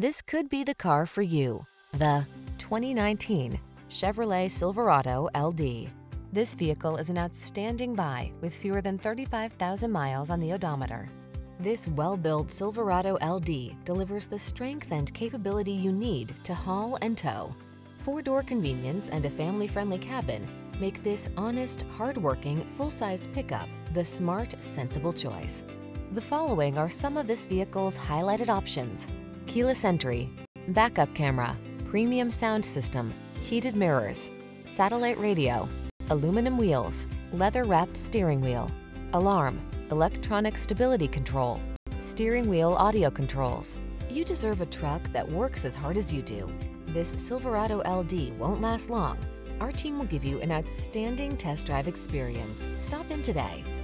This could be the car for you. The 2019 Chevrolet Silverado LD. This vehicle is an outstanding buy with fewer than 35,000 miles on the odometer. This well-built Silverado LD delivers the strength and capability you need to haul and tow. Four-door convenience and a family-friendly cabin make this honest, hard-working, full-size pickup the smart, sensible choice. The following are some of this vehicle's highlighted options: keyless entry, backup camera, premium sound system, heated mirrors, satellite radio, aluminum wheels, leather-wrapped steering wheel, alarm, electronic stability control, steering wheel audio controls. You deserve a truck that works as hard as you do. This Silverado LD won't last long. Our team will give you an outstanding test drive experience. Stop in today.